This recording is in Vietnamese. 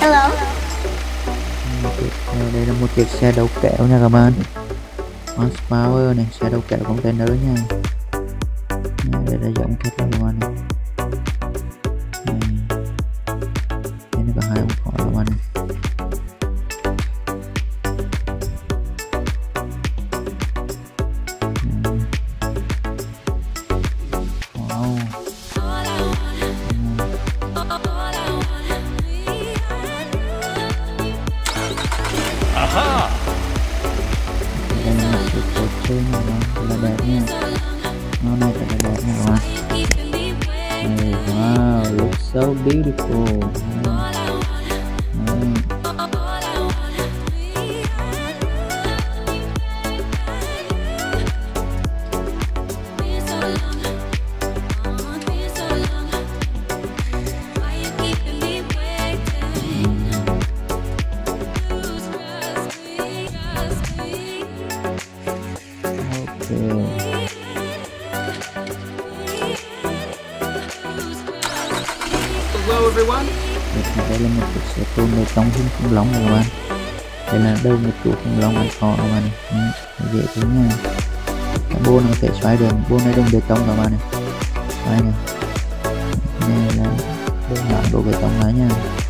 Hello. Đây là một chiếc xe đậu kẹo nha các bạn. Horsepower này, xe đậu kẹo container nha. Đây là giọng khách lắm các bạn này. Đây nó có hai ống khóa các bạn này. Chơi này là đẹp nha, nó này phải là đẹp nha các bạn. Wow, looks so beautiful. Hello everyone. Đây là một chiếc xe tôm màu trắng khủng long các bạn. Đây là đầu một chú khủng long ăn cỏ các bạn. Dễ thương nha. Cái bô nó có thể xoay đường, bô này đường bê tông các bạn này. Xoay này. Đây là đường bê tông đó nha.